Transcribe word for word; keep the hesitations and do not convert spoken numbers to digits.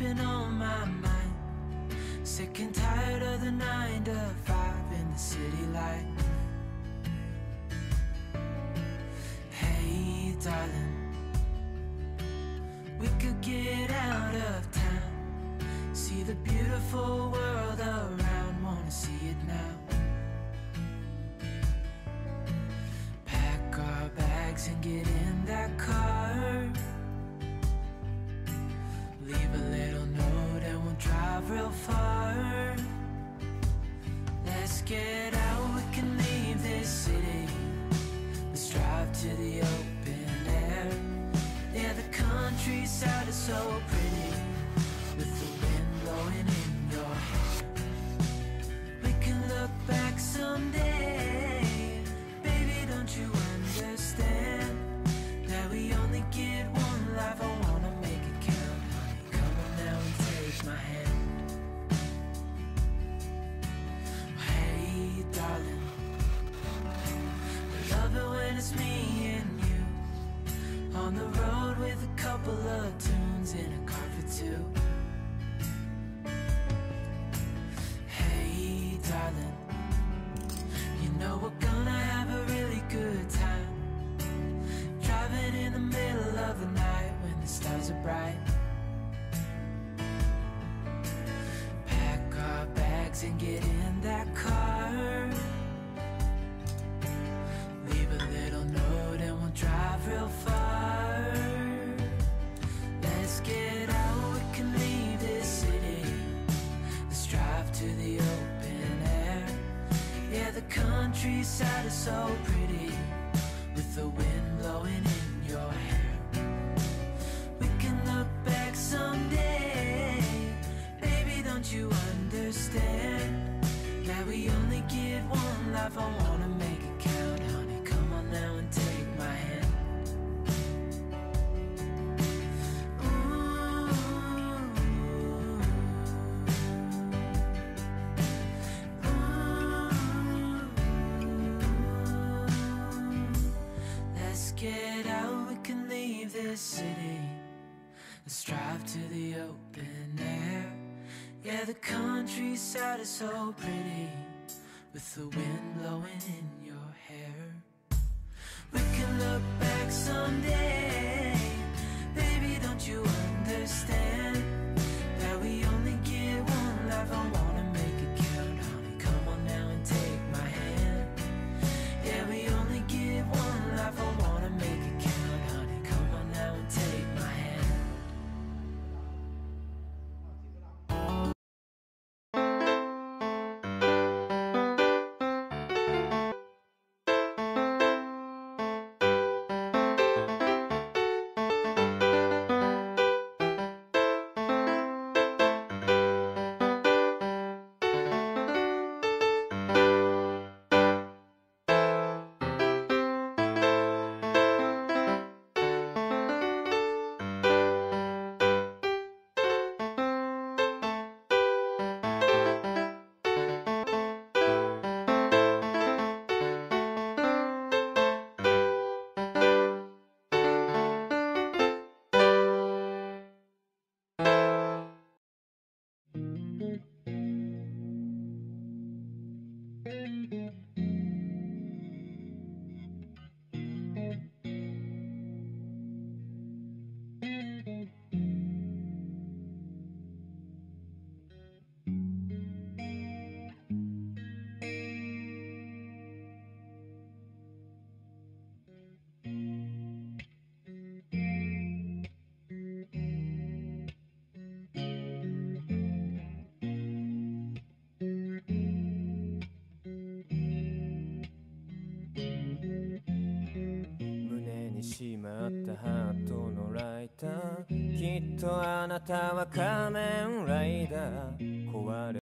been on my mind. Sick and tired of the nine to five in the city light. Hey, darling, we could get out of town, see the beautiful world around, wanna see it now. Pack our bags and get in that car. Leave a little note and we'll drive real far. Let's get out, we can leave this city. Let's drive to the open air. Yeah, the countryside is so pretty, with the wind blowing in your hair. We can look back someday. Baby, don't you understand that we only get one life? I wanna make it count. My hand. Hey, darling, I love it when it's me and you on the road with a couple of tunes in a car for two. Hey, darling, you know we're gonna have a really good time, driving in the middle of the night when the stars are bright. And get in that car. Leave a little note and we'll drive real far. Let's get out, we can leave this city. Let's drive to the open air. Yeah, the countryside is so pretty, with the wind blowing in your hair. We can look back someday. Baby, don't you understand that we only get one life? I wanna make it count, honey. Come on now and take my hand. Ooh. Ooh. Let's get out, we can leave this city. Let's drive to the open air. Yeah, the countryside is so pretty, with the wind blowing in your hair. We can look back someday. Baby, don't you understand that we only get one life? I wanna make it count, honey. Come on now and take my hand. Yeah, we only get one life. I wanna make it count, honey. Come on now and take my hand.あなたは仮面ライダー壊れ